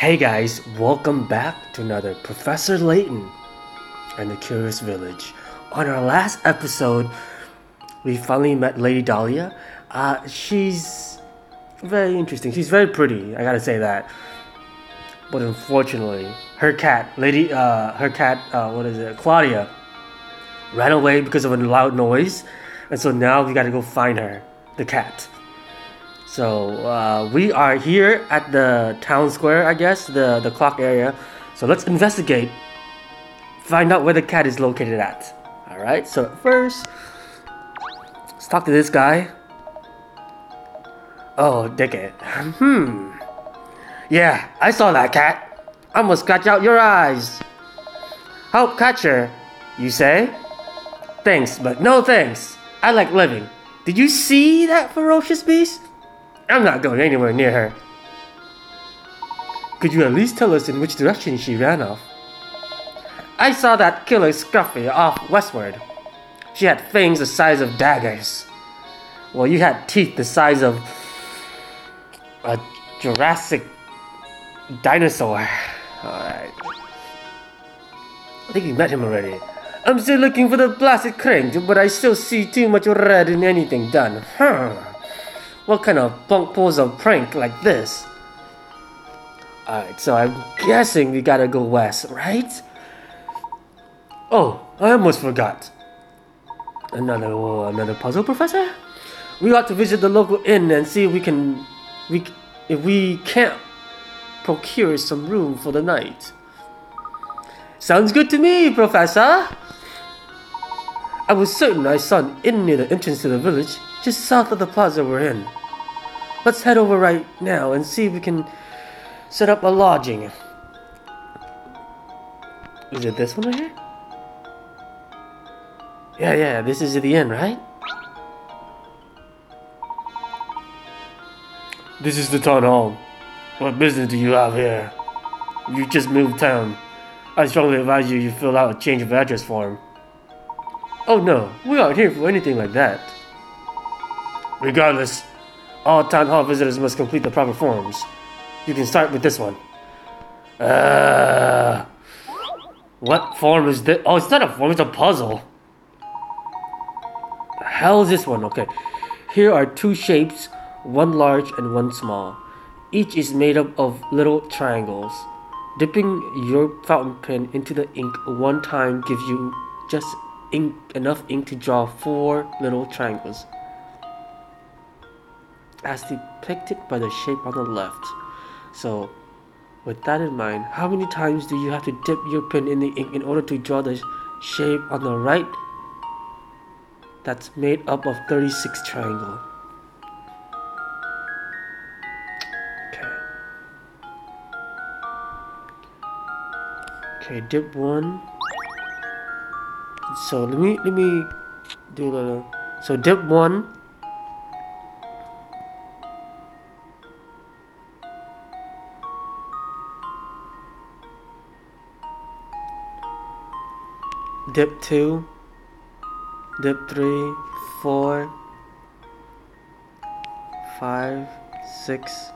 Hey guys, welcome back to another Professor Layton and the Curious Village. On our last episode, we finally met Lady Dahlia. She's very interesting. She's very pretty, I gotta say that. But unfortunately, her cat, Claudia, ran away because of a loud noise. And so now we gotta go find her, the cat. So we are here at the town square, I guess, the clock area. So let's investigate, find out where the cat is located at. All right, so first, let's talk to this guy. Oh, dickhead. Yeah, I saw that cat. I'm gonna scratch out your eyes. Help catcher, you say? Thanks, but no thanks. I like living. Did you see that ferocious beast? I'm not going anywhere near her. Could you at least tell us in which direction she ran off? I saw that killer Scruffy off westward. She had fangs the size of daggers. Well, you had teeth the size of a Jurassic dinosaur. Alright. I think we met him already. I'm still looking for the blasted crank, but I still see too much red in anything done. What kind of bunk pulls a prank like this? Alright, so I'm guessing we gotta go west, right? Oh, I almost forgot. Another puzzle, Professor? We ought to visit the local inn and see if we can't procure some room for the night. Sounds good to me, Professor! I was certain I saw an inn near the entrance to the village, just south of the plaza we're in. Let's head over right now and see if we can set up a lodging. Is it this one right here? Yeah, this is the inn, right? This is the town hall. What business do you have here? You just moved town. I strongly advise you fill out a change of address form. Oh no, we aren't here for anything like that. Regardless, all town hall visitors must complete the proper forms. You can start with this one. What form is this? Oh, it's not a form, it's a puzzle. The hell is this one? Okay. Here are two shapes, one large and one small. Each is made up of little triangles. Dipping your fountain pen into the ink one time gives you just enough ink to draw four little triangles, as depicted by the shape on the left. So, with that in mind, how many times do you have to dip your pen in the ink in order to draw the shape on the right? That's made up of 36 triangles. Okay, dip one. So let me do a little. So dip one. Dip two. Dip 3, 4, 5, 6,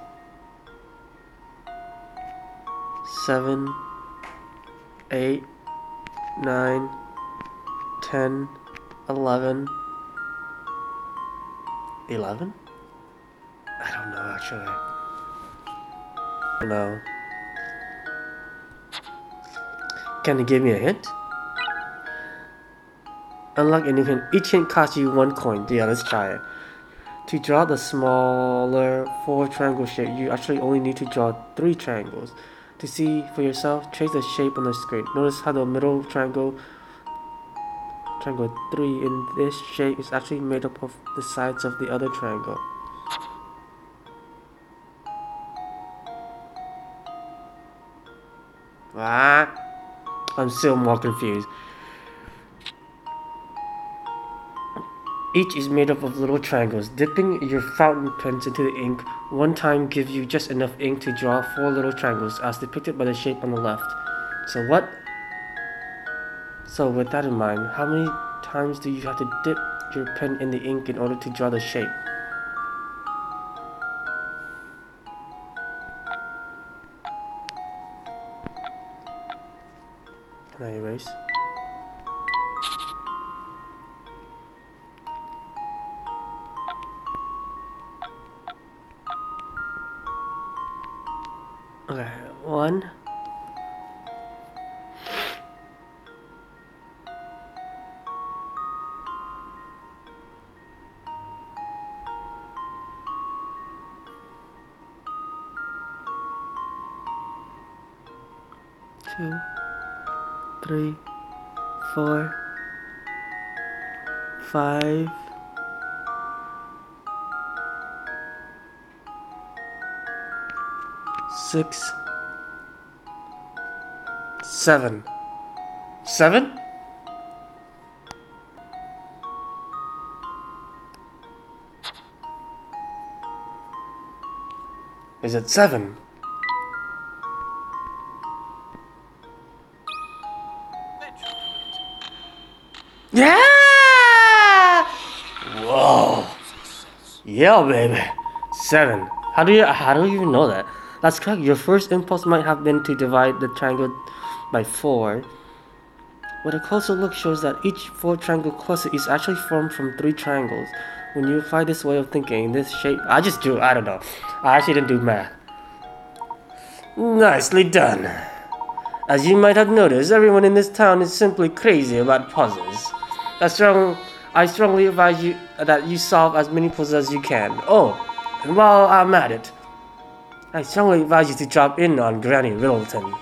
7, 8, 9, 10, 11? 11? I don't know, actually. No. Can you give me a hint? Unlock any hint. Each hint costs you 1 coin. Yeah, let's try it. To draw the smaller 4 triangle shape, you actually only need to draw 3 triangles. To see for yourself, trace the shape on the screen. Notice how the middle triangle 3 in this shape is actually made up of the sides of the other triangle. I'm still more confused. Each is made up of little triangles. Dipping your fountain pens into the ink one time gives you just enough ink to draw 4 little triangles as depicted by the shape on the left. So with that in mind, how many times do you have to dip your pen in the ink in order to draw the shape? Can I erase? Okay, one. Two, three, four, five, six, seven. Seven? Is it seven? Yeah! Whoa! Yeah, baby. Seven. How do you even know that? That's correct. Your first impulse might have been to divide the triangle by four. But a closer look shows that each four-triangle cluster is actually formed from three triangles. When you apply this way of thinking, this shape... I don't know. I actually didn't do math. Nicely done. As you might have noticed, everyone in this town is simply crazy about puzzles. I strongly advise you that you solve as many puzzles as you can. Oh, and while I'm at it, I strongly advise you to drop in on Granny Riddleton.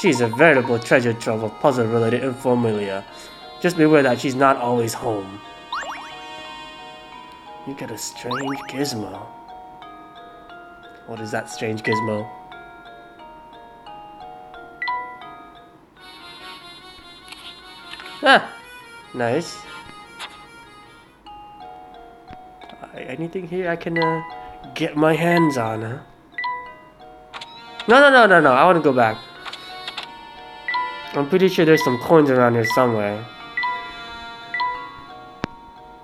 She's a veritable treasure trove of puzzle-related informalia. Just beware that she's not always home. You get a strange gizmo. What is that strange gizmo? Ah, nice. Anything here I can get my hands on, huh? No, I want to go back. I'm pretty sure there's some coins around here somewhere.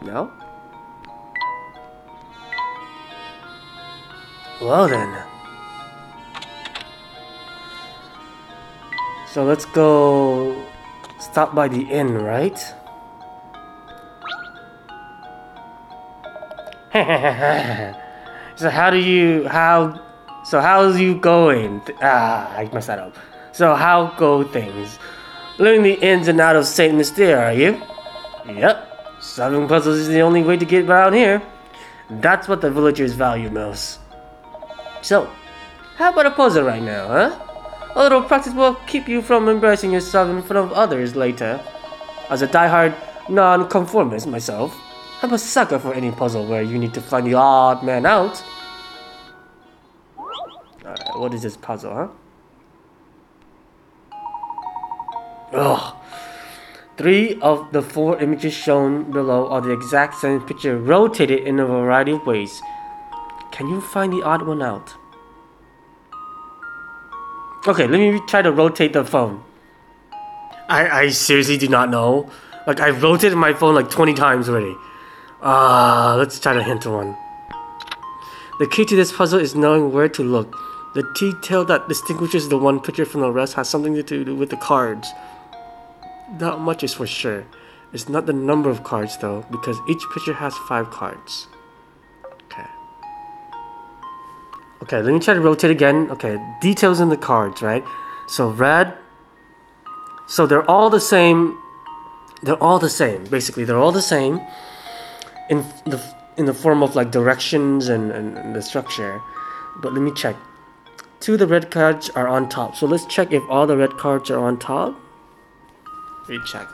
No? Well then. So let's go... stop by the inn, right? How's you going? I messed that up. So how go things? Learning the ins and outs of St. Mystere, are you? Yep. Solving puzzles is the only way to get around here. That's what the villagers value most. So, how about a puzzle right now, huh? A little practice will keep you from embarrassing yourself in front of others later. As a diehard non-conformist myself, I'm a sucker for any puzzle where you need to find the odd man out. Alright, what is this puzzle, huh? Ugh. Three of the four images shown below are the exact same picture rotated in a variety of ways. Can you find the odd one out? Okay, let me try to rotate the phone. I seriously do not know. Like, I've rotated my phone like 20 times already. Let's try to hint one. The key to this puzzle is knowing where to look. The detail that distinguishes the one picture from the rest has something to do with the cards. That much is for sure. It's not the number of cards though, because each picture has 5 cards. Okay, let me try to rotate again. Okay, details in the cards, right? So red. So they're all the same. Basically, they're all the same in the form of like directions and the structure. But let me check. 2 of the red cards are on top. So let's check if all the red cards are on top. Let me check.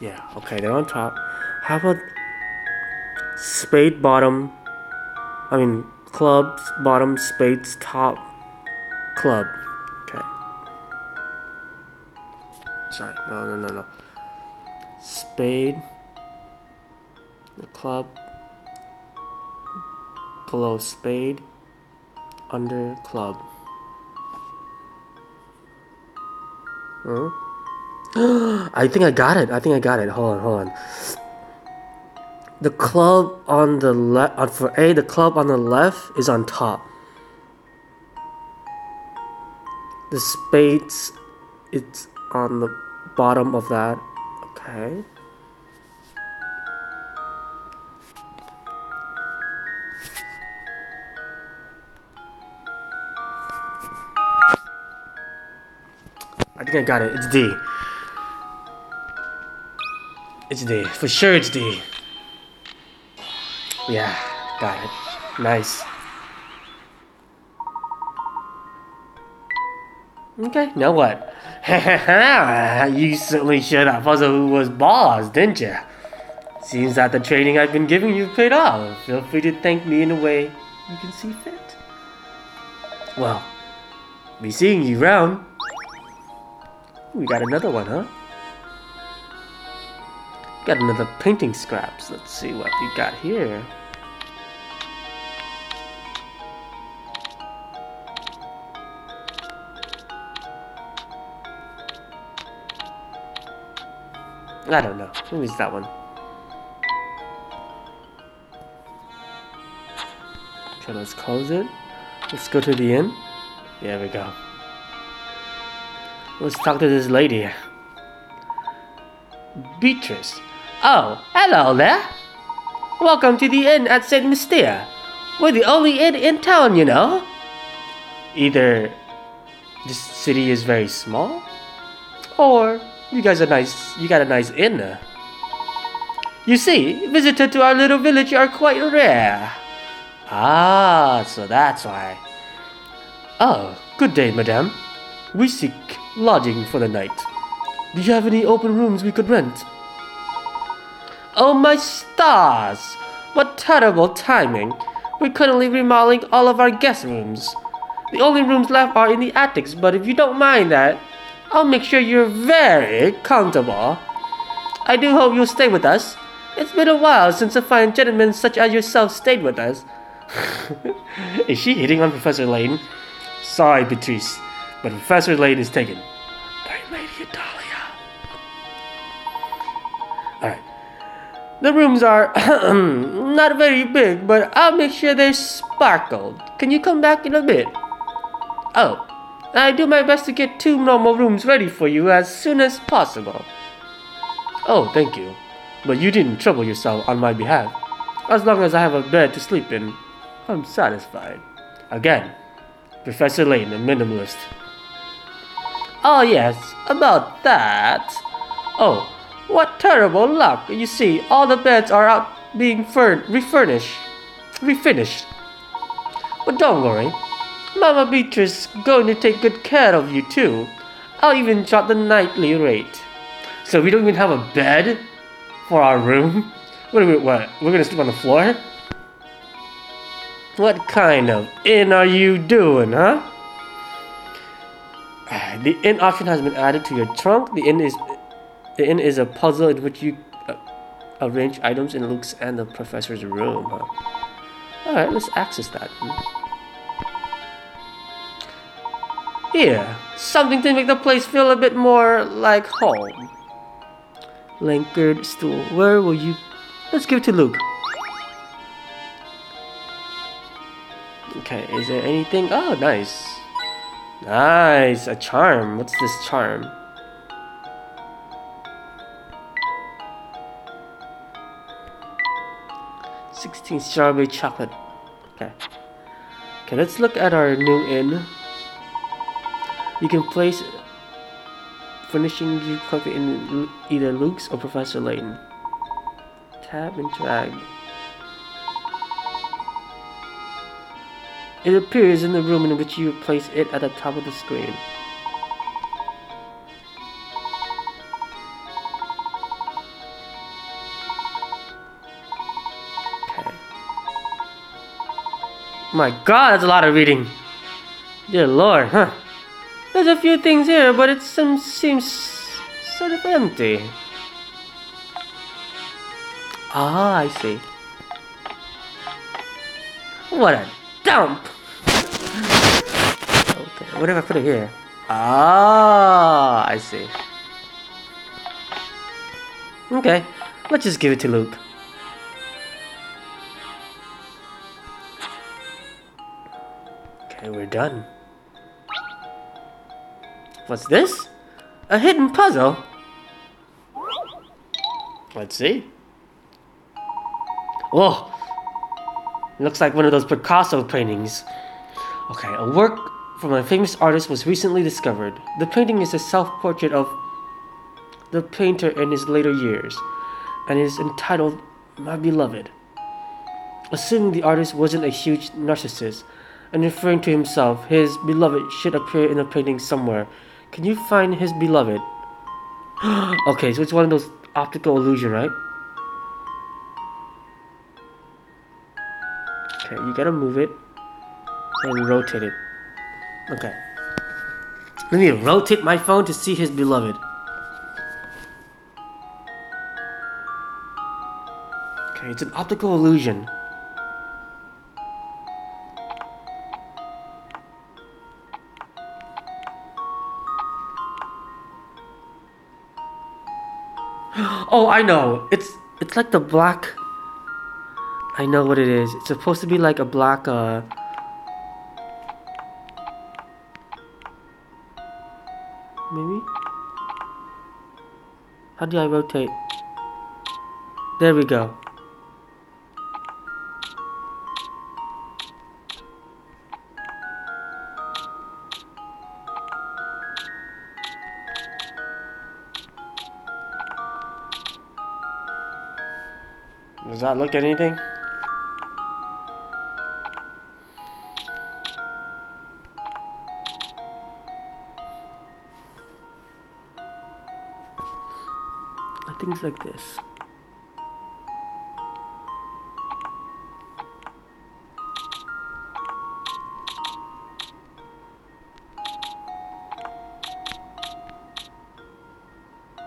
Yeah, okay, they're on top. How about spade bottom, clubs bottom, spades top, club. Okay. Sorry, no. Spade, the club, below spade, under club. I think I got it. Hold on. The club on the left, for A, the club on the left is on top. The spades, it's on the bottom of that. Okay. I think I got it. It's D. It's D. For sure it's D. Yeah, got it. Nice. Okay, now what? You certainly should have puzzled who was boss, didn't you? Seems that the training I've been giving you paid off. Feel free to thank me in a way you can see fit. Well, be seeing you round. We got another one, huh? Got another painting scraps. Let's see what we got here. I don't know. Who is that one? Okay, let's close it. Let's go to the inn. There we go. Let's talk to this lady. Beatrice. Oh, hello there. Welcome to the inn at St. Mystere. We're the only inn in town, you know. Either this city is very small, or you got a nice inn. You see, visitors to our little village are quite rare. Ah, so that's why. Oh, good day, madame. We seek lodging for the night. Do you have any open rooms we could rent? Oh my stars! What terrible timing. We're currently remodeling all of our guest rooms. The only rooms left are in the attics, but if you don't mind that, I'll make sure you're very comfortable. I do hope you'll stay with us. It's been a while since a fine gentleman such as yourself stayed with us. Is she hitting on Professor Layton? Sorry, Beatrice, but Professor Layton is taken by Lady Dahlia. Alright. The rooms are not very big, but I'll make sure they're sparkled. Can you come back in a bit? Oh. I do my best to get 2 normal rooms ready for you as soon as possible. Oh, thank you. But you didn't trouble yourself on my behalf. As long as I have a bed to sleep in, I'm satisfied. Again, Professor Layton, a minimalist. Oh yes, about that. Oh, what terrible luck. You see, all the beds are out being refinished. But don't worry. Mama Beatrice is going to take good care of you too. I'll even jot the nightly rate. So we don't even have a bed for our room? What? We're going to sleep on the floor? What kind of inn are you doing, huh? The inn option has been added to your trunk. The inn is a puzzle in which you arrange items in Luke's and the professor's room. Huh? Alright, let's access that. Here, something to make the place feel a bit more like home. Lacquered stool, where will you... Let's give it to Luke. Okay, is there anything? Oh, nice. Nice, a charm. What's this charm? Strawberry chocolate. Okay, let's look at our new inn. You can place furnishing you quickly in either Luke's or Professor Layton. Tab and drag. It appears in the room in which you place it at the top of the screen. Okay. My God, that's a lot of reading. Dear Lord, huh? There's a few things here, but it seems sort of empty. Ah, I see. What a dump! Okay, what if I put it here? Ah, I see. Okay, let's just give it to Luke. Okay, we're done. What's this? A hidden puzzle? Let's see. Whoa! Looks like one of those Picasso paintings. Okay, a work from a famous artist was recently discovered. The painting is a self-portrait of the painter in his later years, and is entitled My Beloved. Assuming the artist wasn't a huge narcissist, and referring to himself, his beloved should appear in the painting somewhere. Can you find his beloved? Okay, so it's one of those optical illusion, right? Okay, you gotta move it and rotate it. Okay. Let me rotate my phone to see his beloved. Okay, it's an optical illusion. Oh, I know. It's like the black. I know what it is. It's supposed to be like a black maybe? How do I rotate? There we go. Does that look at anything? I think it's like this.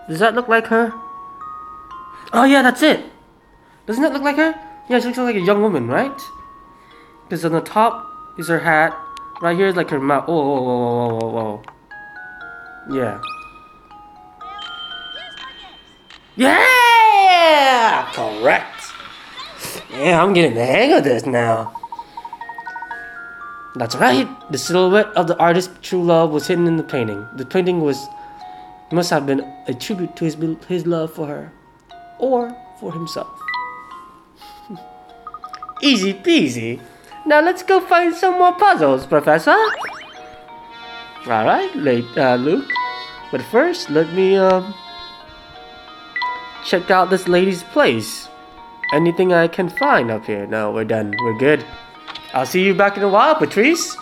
Does that look like her? Oh yeah, that's it! Doesn't that look like her? Yeah, she looks like a young woman, right? Because on the top is her hat. Right here is like her mouth. Whoa, whoa, whoa, whoa, whoa, whoa. Yeah. Yeah! Correct! Yeah, I'm getting the hang of this now. That's right. The silhouette of the artist's true love was hidden in the painting. The painting must have been a tribute to his love for her. Or for himself. Easy peasy. Now let's go find some more puzzles, Professor. Alright, Luke. But first, let me check out this lady's place. Anything I can find up here. No, we're done. We're good. I'll see you back in a while, Patrice.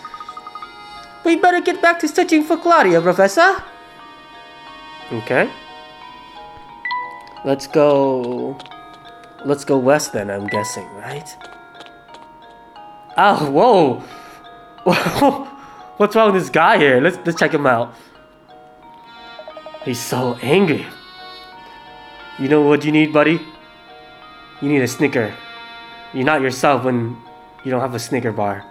We better get back to searching for Claudia, Professor. Okay. Let's go west then, I'm guessing, right? Oh, whoa! What's wrong with this guy here? Let's check him out. He's so angry. You know what you need, buddy? You need a Snicker. You're not yourself when you don't have a Snicker bar.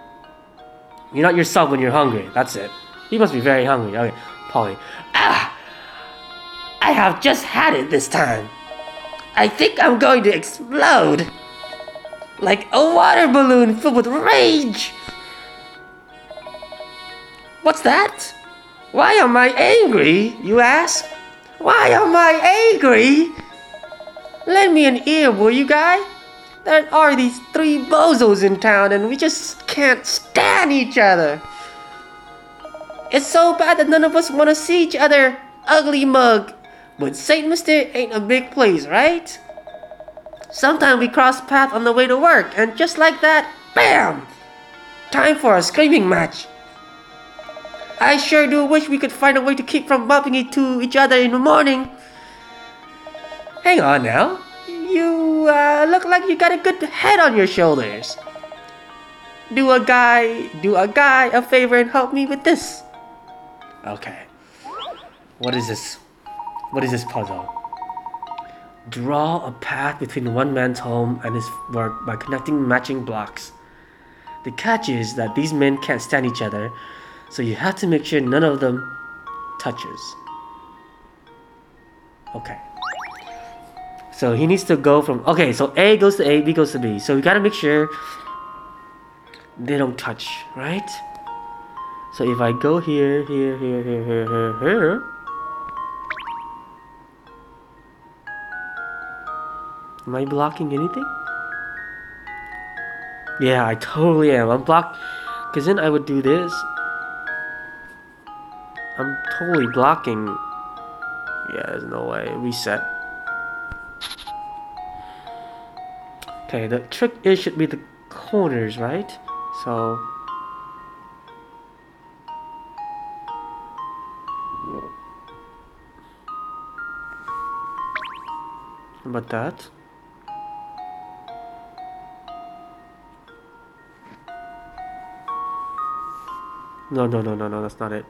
You're not yourself when you're hungry. That's it. You must be very hungry. Okay, Polly. Ah! I have just had it this time. I think I'm going to explode. Like a water balloon filled with rage. What's that? Why am I angry, you ask? Why am I angry? Lend me an ear, will you, guy? There are these three bozos in town and we just can't stand each other. It's so bad that none of us want to see each other. Ugly mug. But St. Mystere ain't a big place, right? Sometimes we cross paths on the way to work, and just like that, BAM! Time for a screaming match. I sure do wish we could find a way to keep from bumping into each other in the morning. Hang on now. You look like you got a good head on your shoulders. Do a guy a favor and help me with this. Okay. What is this? What is this puzzle? Draw a path between one man's home and his work by connecting matching blocks. The catch is that these men can't stand each other, so you have to make sure none of them touches. Okay. So he needs to go from... Okay, so A goes to A, B goes to B. So we gotta make sure they don't touch, right? So if I go here, am I blocking anything? Yeah, I totally am. I'm blocked. Because then I would do this. I'm totally blocking. Yeah, there's no way. Reset. Okay, the trick is should be the corners, right? So... how about that? No, that's not it.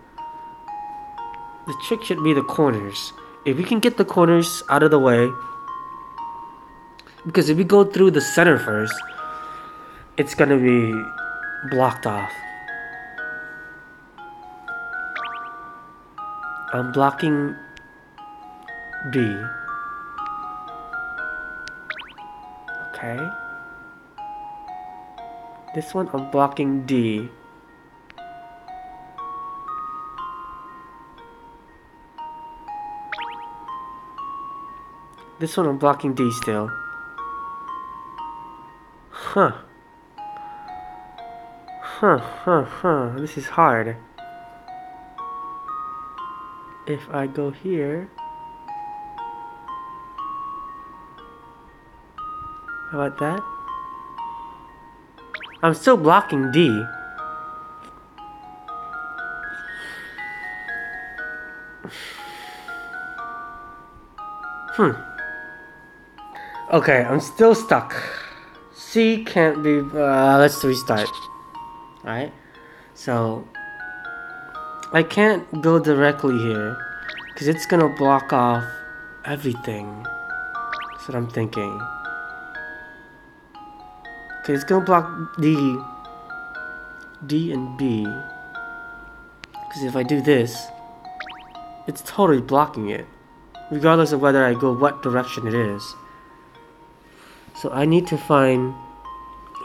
The trick should be the corners. If we can get the corners out of the way, because if we go through the center first, it's gonna be blocked off. I'm blocking B. Okay. This one I'm blocking D. This one I'm blocking D still. This is hard. If I go here... how about that? I'm still blocking D. Okay, I'm still stuck. C can't be... let's restart. Alright. So... I can't go directly here, because it's going to block off everything. That's what I'm thinking. Okay, it's going to block D and B. Because if I do this, it's totally blocking it. Regardless of whether I go what direction it is. So I need to find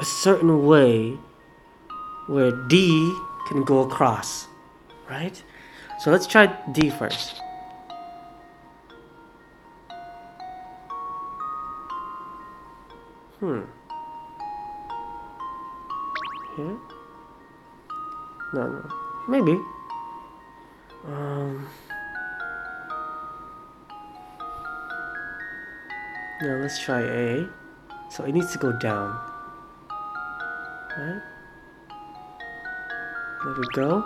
a certain way where D can go across, right? So let's try D first. Here? No. Maybe. Now let's try A. So it needs to go down. Right? There we go.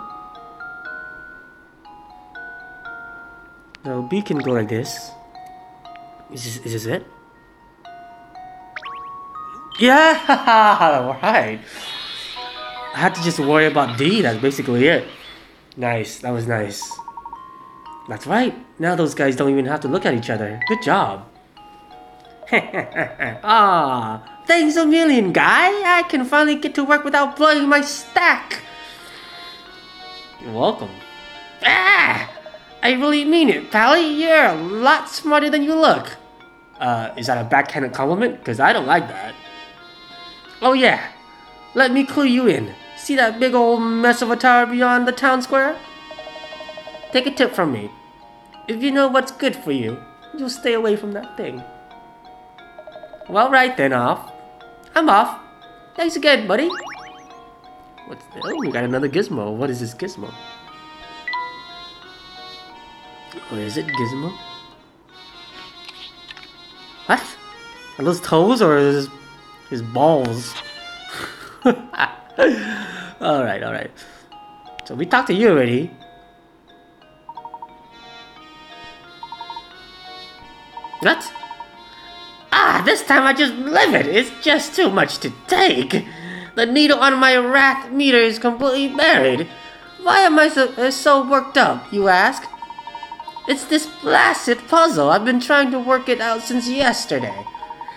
Now B can go like this. Is this it? Yeah! Alright! I had to just worry about D. That's basically it. Nice. That was nice. That's right. Now those guys don't even have to look at each other. Good job. Ah, thanks a million, guy. I can finally get to work without blowing my stack. You're welcome. Ah, I really mean it, Pally. You're a lot smarter than you look. Is that a backhanded compliment? Because I don't like that. Oh yeah, let me clue you in. See that big old mess of a tower beyond the town square? Take a tip from me. If you know what's good for you, you'll stay away from that thing. Well, right then, off. I'm off. Thanks again, buddy. What's this? Oh, we got another gizmo. What is this gizmo? Oh, is it gizmo? What? Are those toes or is his balls? Alright. So we talked to you already. What? This time I just live it. It's just too much to take. The needle on my wrath meter is completely buried. Why am I so worked up, you ask? It's this blasted puzzle. I've been trying to work it out since yesterday.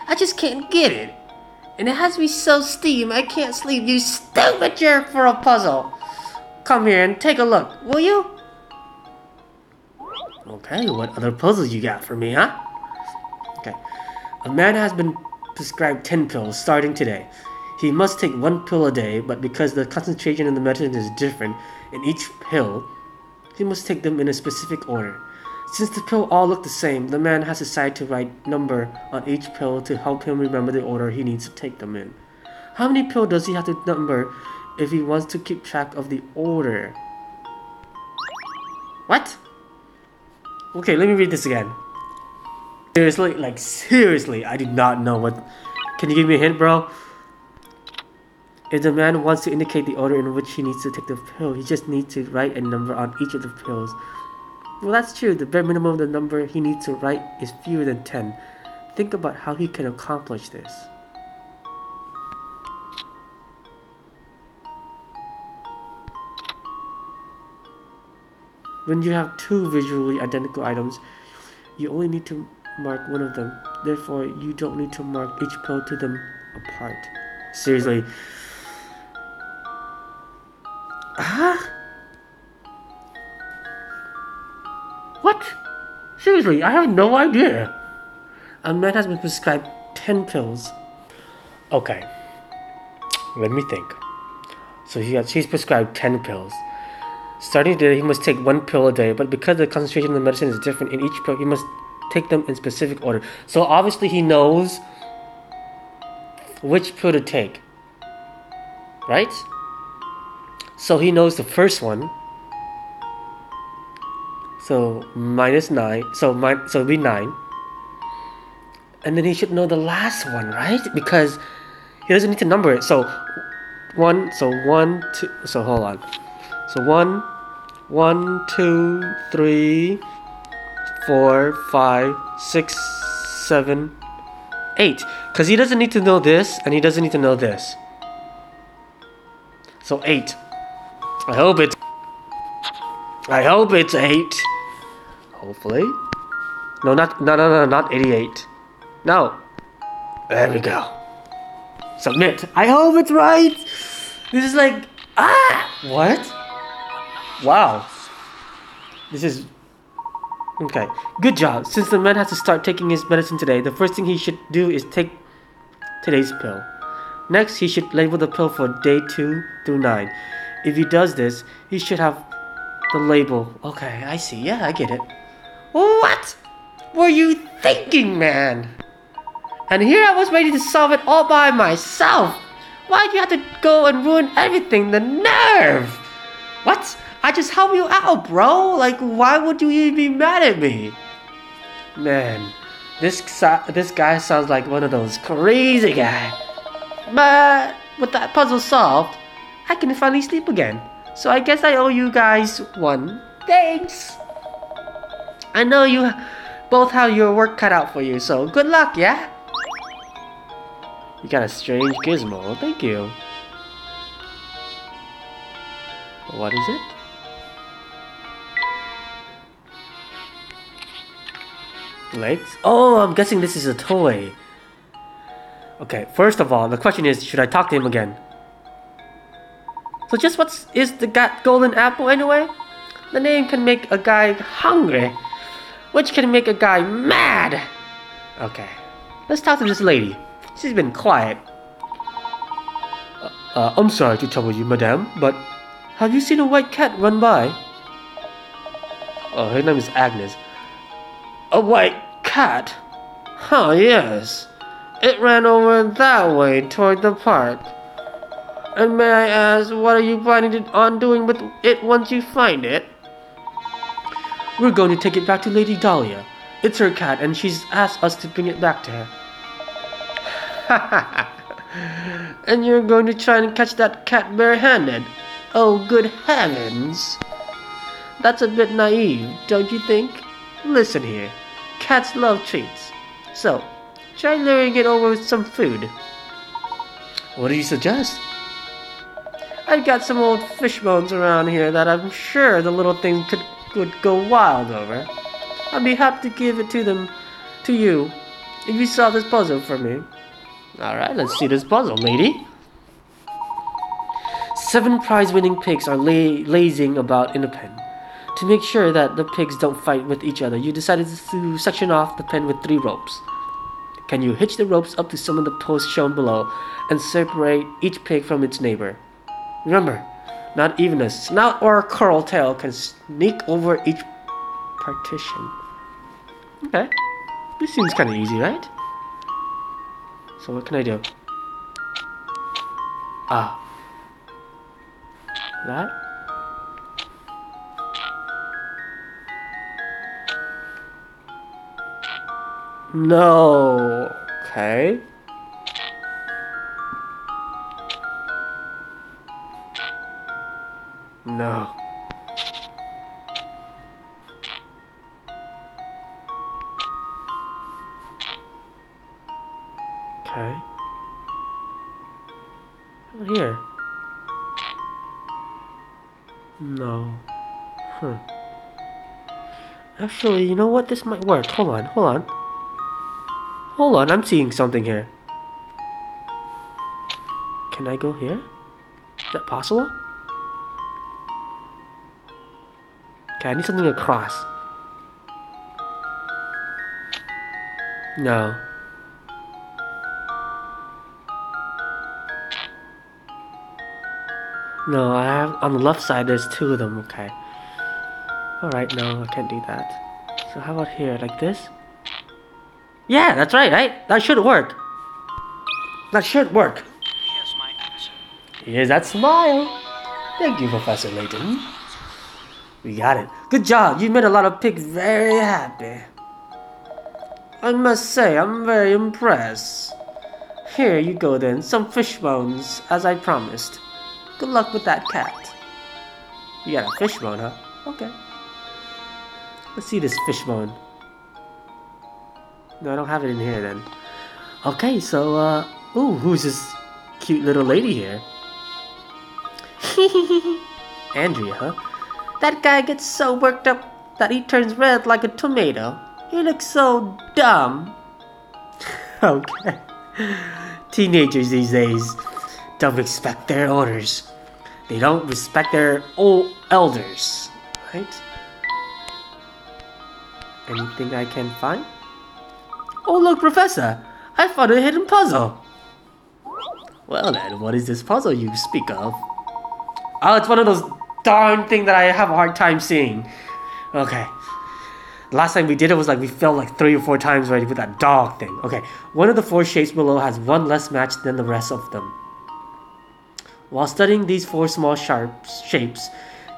I just can't get it. And it has me so steamed I can't sleep, you stupid jerk for a puzzle. Come here and take a look, will you? Okay, what other puzzles you got for me, huh? Okay. A man has been prescribed 10 pills starting today. He must take one pill a day, but because the concentration in the medicine is different in each pill, he must take them in a specific order. Since the pill all look the same, the man has decided to write number on each pill to help him remember the order he needs to take them in. How many pills does he have to number if he wants to keep track of the order? What? Okay, let me read this again. Seriously? Like, seriously, I did not know what... Can you give me a hint, bro? If the man wants to indicate the order in which he needs to take the pill, he just needs to write a number on each of the pills. Well, that's true. The bare minimum of the number he needs to write is fewer than 10. Think about how he can accomplish this. When you have two visually identical items, you only need to mark one of them. Therefore, you don't need to mark each pill to them apart. Seriously. Huh? What? Seriously, I have no idea. A man has been prescribed 10 pills. Okay. Let me think. So she's prescribed 10 pills. Starting today, he must take one pill a day, but because the concentration of the medicine is different in each pill, he must take them in specific order. So obviously he knows which pill to take, right? So he knows the first one. So -9, so it'll be 9. And then he should know the last one, right? Because he doesn't need to number it. So 1, 2, so hold on. So 1, 2, 3, 4, 5, 6, 7, 8. Because he doesn't need to know this, and he doesn't need to know this. So 8. I hope it's 8. Hopefully. No, not 88. No. There we go. Submit. I hope it's right. This is like, what? Wow. This is... Okay. Good job. Since the man has to start taking his medicine today, the first thing he should do is take today's pill. Next, he should label the pill for day 2 through 9. If he does this, he should have the label. Okay, I see. Yeah, I get it. What were you thinking, man? And here I was ready to solve it all by myself. Why'd you have to go and ruin everything? The nerve! What? I just helped you out, bro. Like, why would you even be mad at me? Man, this guy sounds like one of those crazy guys. But with that puzzle solved, I can finally sleep again. So I guess I owe you guys one. Thanks. I know you both have your work cut out for you, so good luck, yeah? You got a strange gizmo. Thank you. What is it? Legs? Oh, I'm guessing this is a toy. Okay, first of all, the question is, should I talk to him again? So just what is the golden apple anyway? The name can make a guy hungry, which can make a guy mad. Okay, let's talk to this lady. She's been quiet. I'm sorry to trouble you, madame, but have you seen a white cat run by? Oh, her name is Agnes. A white cat? Oh, yes. It ran over that way toward the park. And may I ask, what are you planning on doing with it once you find it? We're going to take it back to Lady Dahlia. It's her cat, and she's asked us to bring it back to her. Ha! And you're going to try and catch that cat barehanded? Oh, good heavens. That's a bit naive, don't you think? Listen here. Cats love treats. So, try luring it over with some food. What do you suggest? I've got some old fish bones around here that I'm sure the little thing would go wild over. I'd be happy to give it to you, if you solve this puzzle for me. Alright, let's see this puzzle, lady. 7 prize-winning pigs are lazing about in a pen. To make sure that the pigs don't fight with each other, you decided to section off the pen with 3 ropes. Can you hitch the ropes up to some of the posts shown below and separate each pig from its neighbor? Remember, not even a snout or a curl tail can sneak over each partition. Okay. This seems kind of easy, right? So what can I do? Ah. That? No. Okay. No. Okay. Here. No. Huh. Actually, you know what? This might work. Hold on, I'm seeing something here. Can I go here? Is that possible? Okay, I need something to cross. No. No, I have on the left side there's two of them, okay. Alright, no, I can't do that. So how about here, like this? Yeah, that's right? That should work. Here's my answer. Here's that smile. Thank you, Professor Layton. We got it. Good job. You made a lot of pigs very happy. I must say, I'm very impressed. Here you go then, some fish bones, as I promised. Good luck with that cat. You got a fish bone, huh? Okay. Let's see this fish bone. No, I don't have it in here then. Okay, so, ooh, who's this cute little lady here? Andrea, huh? That guy gets so worked up that he turns red like a tomato. He looks so dumb. Okay. Teenagers these days don't respect their orders. They don't respect their old elders, right? Anything I can find? Oh look, Professor! I found a hidden puzzle! Well then, what is this puzzle you speak of? Oh, it's one of those darn things that I have a hard time seeing. Okay. Last time we did it was like we fell like 3 or 4 times already with that dog thing. Okay, one of the 4 shapes below has one less match than the rest of them. While studying these 4 small sharp shapes,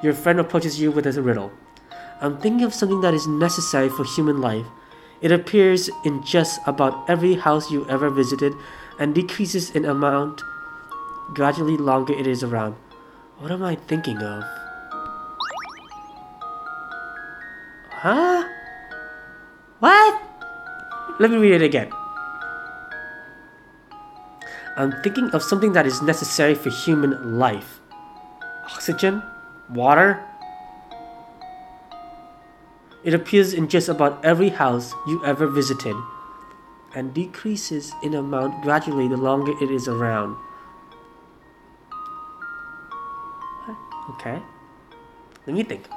your friend approaches you with a riddle. I'm thinking of something that is necessary for human life. It appears in just about every house you ever visited and decreases in amount gradually longer it is around. What am I thinking of? Huh? What? Let me read it again. I'm thinking of something that is necessary for human life. Oxygen? Water? It appears in just about every house you ever visited and decreases in amount gradually the longer it is around. Okay. Let me think.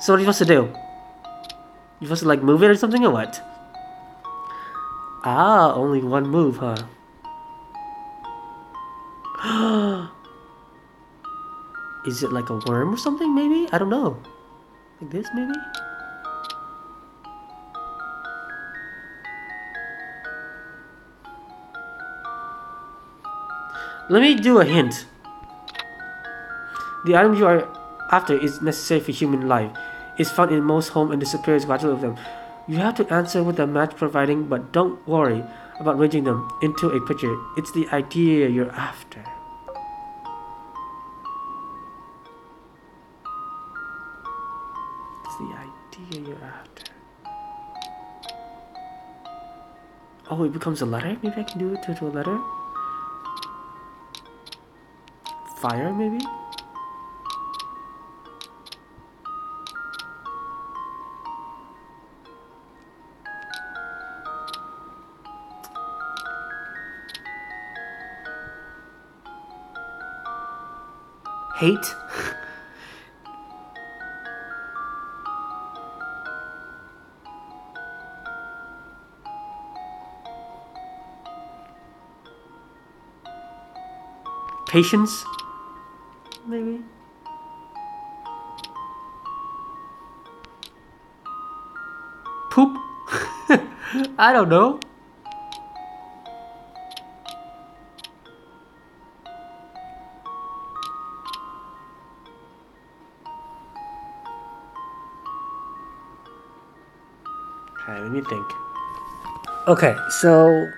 So what are you supposed to do? You supposed to like move it or something or what? Ah, only one move, huh? Is it like a worm or something maybe? I don't know. Like this maybe? Let me do a hint. The item you are after is necessary for human life. It's found in most homes and disappears gradually of them. You have to answer with a match providing, but don't worry about arranging them into a picture. It's the idea you're after. Oh, it becomes a letter? Maybe I can do it to a letter? Fire, maybe? Hate? expectations, maybe? Poop? I don't know. Okay, let me think. Okay, so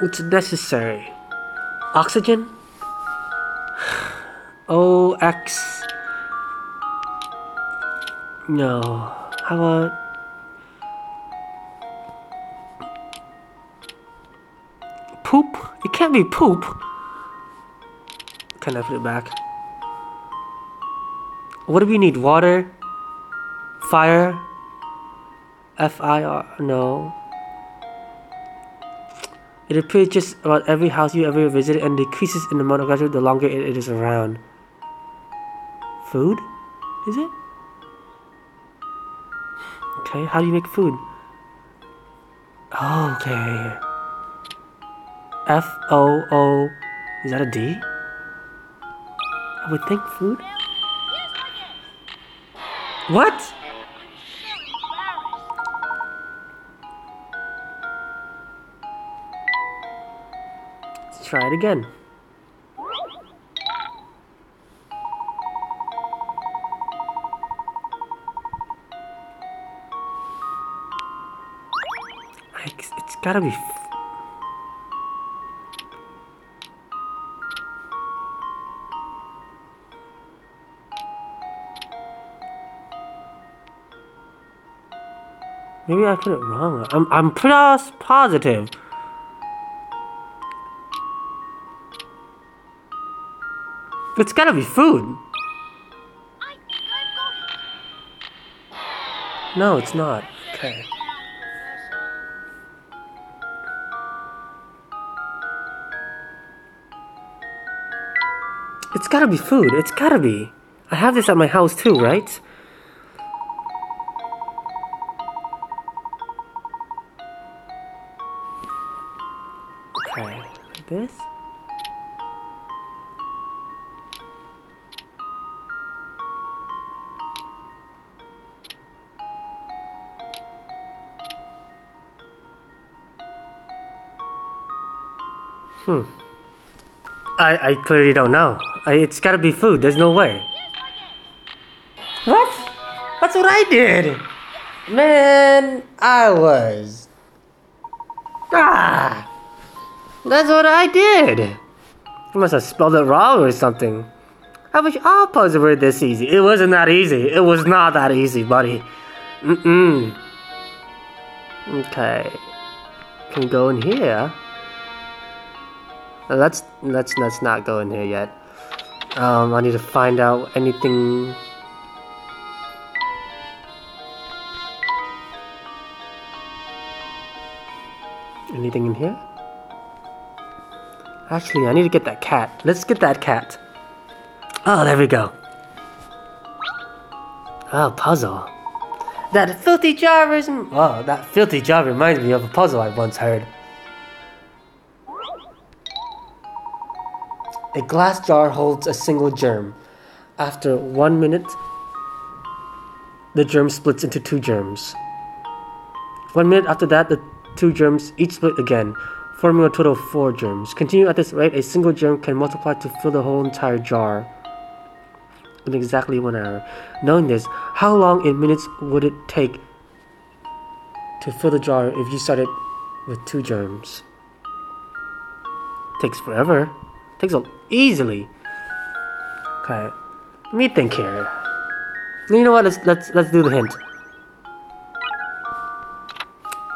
what's necessary? Oxygen? OX. No. How about poop? It can't be poop. Can I put it back? What do we need? Water? Fire? F-I-R, no. It appears just about every house you ever visited and decreases in the amount of graduate the longer it is around. Food? Is it? Okay, how do you make food? Oh, okay. F-O-O... Is that a D? I would think food? What? Try it again. It's gotta be. Maybe I put it wrong. I'm plus positive. It's gotta be food. No, it's not. Okay. It's gotta be food. It's gotta be. I have this at my house too, right? Okay. Like this? I clearly don't know. It's gotta be food. There's no way. What? That's what I did. Man, I was. Ah, that's what I did. I must have spelled it wrong or something. I wish all puzzles were this easy. It wasn't that easy. It was not that easy, buddy. Okay. Can go in here. Let's not go in here yet. I need to find out anything. Anything in here? Actually, I need to get that cat. Let's get that cat. Oh, there we go. Oh, puzzle. That filthy jar is... Oh, that filthy jar reminds me of a puzzle I once heard. A glass jar holds a single germ. After 1 minute, the germ splits into two germs. 1 minute after that, the two germs each split again, forming a total of four germs. Continue at this rate, a single germ can multiply to fill the whole entire jar in exactly 1 hour. Knowing this, how long in minutes would it take to fill the jar if you started with two germs? Takes forever. Takes a easily. Okay, let me think here. You know what? Let's do the hint.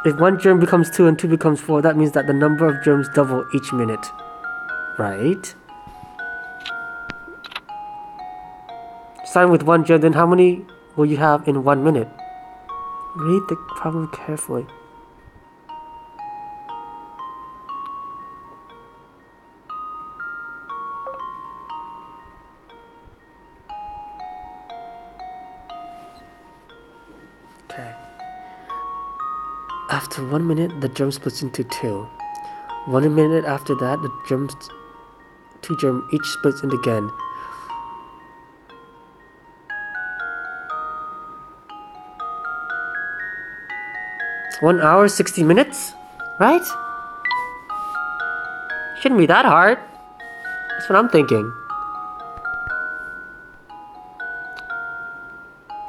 If one germ becomes two and two becomes four, that means that the number of germs double each minute, right? Starting with one germ, then how many will you have in 1 minute? Read the problem carefully. After 1 minute, the germ splits into two. 1 minute after that, the germs feature each splits into again. One hour, 60 minutes? Right? Shouldn't be that hard. That's what I'm thinking.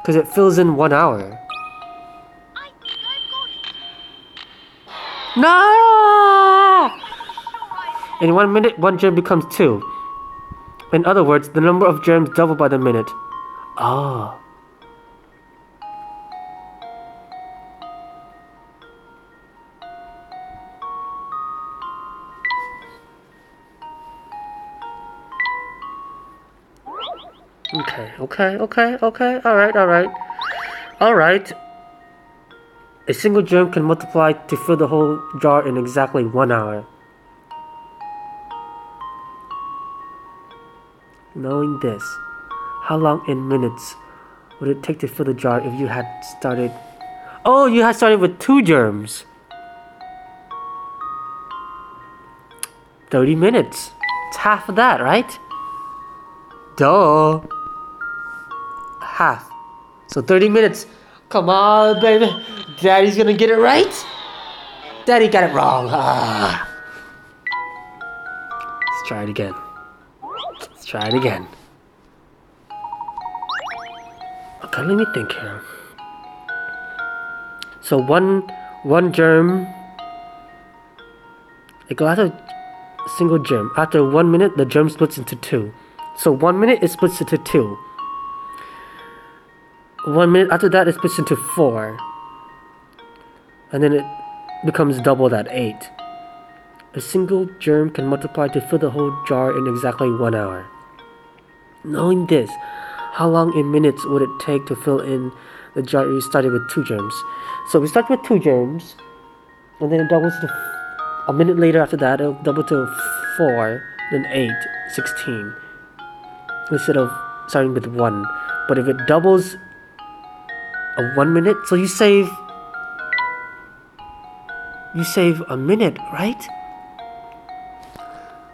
Because it fills in 1 hour. No! In 1 minute, one germ becomes two. In other words, the number of germs double by the minute. Ah. Oh. Okay, alright. A single germ can multiply to fill the whole jar in exactly 1 hour. Knowing this, how long in minutes would it take to fill the jar if you had started... Oh, you had started with 2 germs! 30 minutes. It's half of that, right? Duh! Half. So 30 minutes. Come on, baby. Daddy's gonna get it right. Daddy got it wrong. Ah. Let's try it again. Okay, let me think here. So one germ. It goes after a single germ. After 1 minute, the germ splits into two. So 1 minute, it splits into two. 1 minute after that, it splits into 4, and then it becomes double that, 8. A single germ can multiply to fill the whole jar in exactly 1 hour. Knowing this, how long in minutes would it take to fill in the jar if you started with 2 germs? So we start with 2 germs, and then it doubles to a minute later. After that, it'll double to 4, then 8, 16, instead of starting with 1. But if it doubles a 1 minute, so you save a minute, right?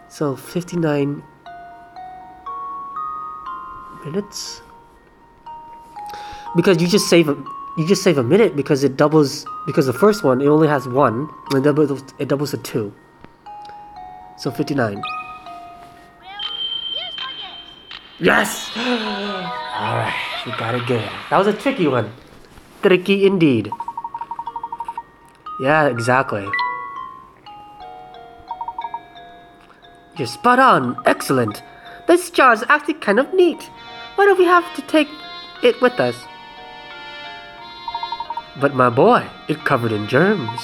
So 59 minutes, because you just save a minute, because it doubles, because the first one it only has 1, and it doubles to 2. So 59. Yes! All right, we got it good. That was a tricky one. Tricky indeed. Yeah, exactly. You're spot on. Excellent. This jar is actually kind of neat. Why don't we have to take it with us? But my boy, it's covered in germs.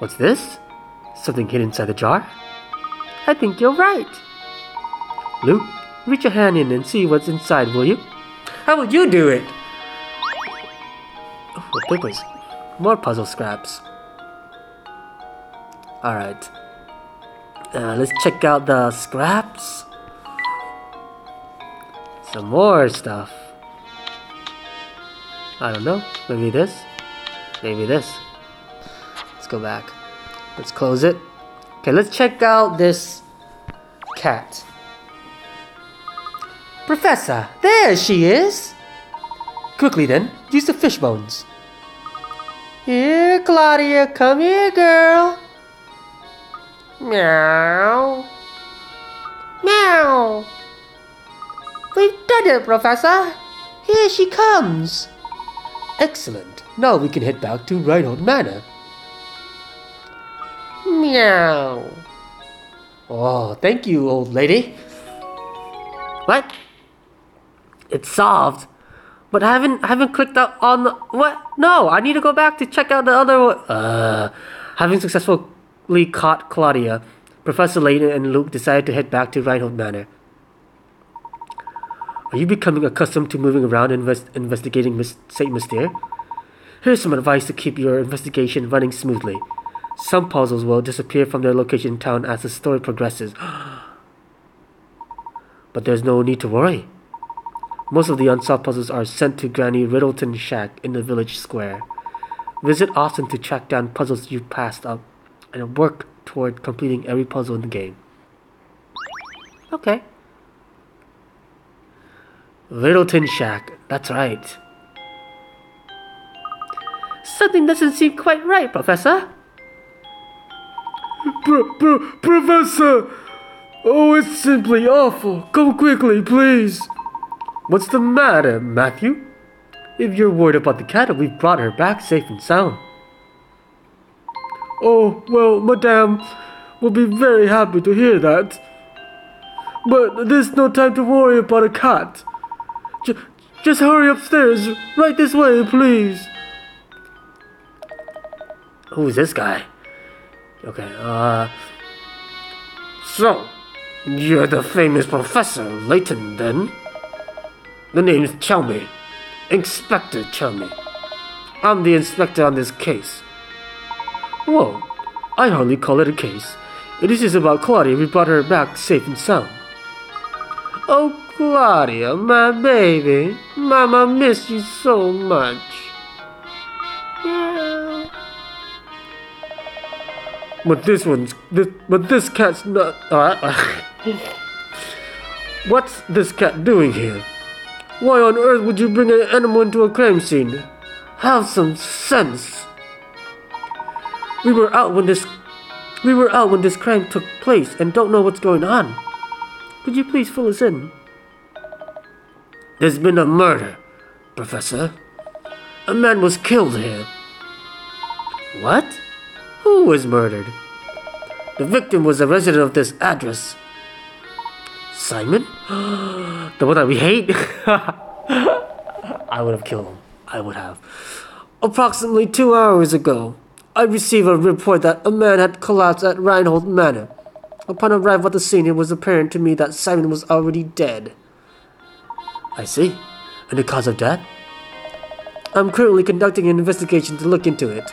What's this? Something hidden inside the jar? I think you're right. Luke, reach your hand in and see what's inside, will you? How would you do it? Oh, papers. More puzzle scraps. Alright. Let's check out the scraps. Some more stuff. I don't know. Maybe this. Maybe this. Let's go back. Let's close it. Okay, let's check out this cat. Professor, there she is! Quickly then, use the fish bones. Here, Claudia, come here, girl. Meow. Meow. We've done it, Professor. Here she comes. Excellent. Now we can head back to Reinhold Manor. Meow. Oh, thank you, old lady. What? It's solved, but I haven't clicked out on the, what? No, I need to go back to check out the other one. Having successfully caught Claudia, Professor Layton and Luke decided to head back to Reinhold Manor. Are you becoming accustomed to moving around and investigating St. Mystere? Here's some advice to keep your investigation running smoothly. Some puzzles will disappear from their location in town as the story progresses. But there's no need to worry. Most of the unsolved puzzles are sent to Granny Riddleton's shack in the village square. Visit often to track down puzzles you've passed up and work toward completing every puzzle in the game. Okay. Riddleton Shack, that's right. Something doesn't seem quite right, Professor. Professor! Oh, it's simply awful. Come quickly, please. What's the matter, Matthew? If you're worried about the cat, we've brought her back safe and sound. Oh, well, Madame, we'll be very happy to hear that. But there's no time to worry about a cat. Just hurry upstairs, right this way, please. Who's this guy? Okay, So, you're the famous Professor Layton, then? The name's Chalmers. Inspector Chalmers. I'm the inspector on this case. Whoa, I hardly call it a case. This is about Claudia. We brought her back safe and sound. Oh, Claudia, my baby. Mama missed you so much. Yeah. But this cat's not... What's this cat doing here? Why on earth would you bring an animal into a crime scene? Have some sense. We were out when this crime took place and don't know what's going on. Could you please fill us in? There's been a murder, Professor. A man was killed here. What? Who was murdered? The victim was a resident of this address. Simon? The one that we hate? I would have killed him. I would have. Approximately 2 hours ago, I received a report that a man had collapsed at Reinhold Manor. Upon arrival at the scene, it was apparent to me that Simon was already dead. I see. And the cause of death? I'm currently conducting an investigation to look into it.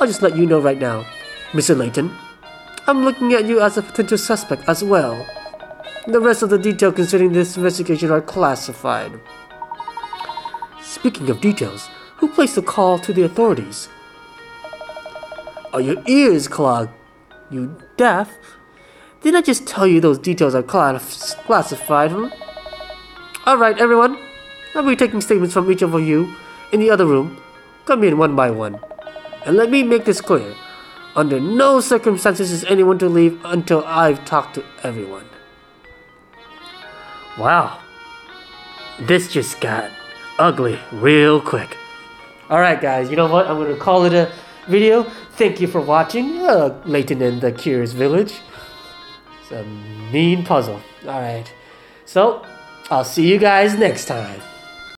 I'll just let you know right now, Mr. Layton. I'm looking at you as a potential suspect as well. The rest of the details concerning this investigation are classified. Speaking of details, who placed the call to the authorities? Are your ears clogged? You deaf? Didn't I just tell you those details are classified, huh? Alright, everyone. I'll be taking statements from each of you in the other room. Come in one by one. And let me make this clear. Under no circumstances is anyone to leave until I've talked to everyone. Wow. This just got ugly real quick. Alright, guys. You know what? I'm going to call it a video. Thank you for watching Layton and the Curious Village. It's a mean puzzle. Alright. So, I'll see you guys next time.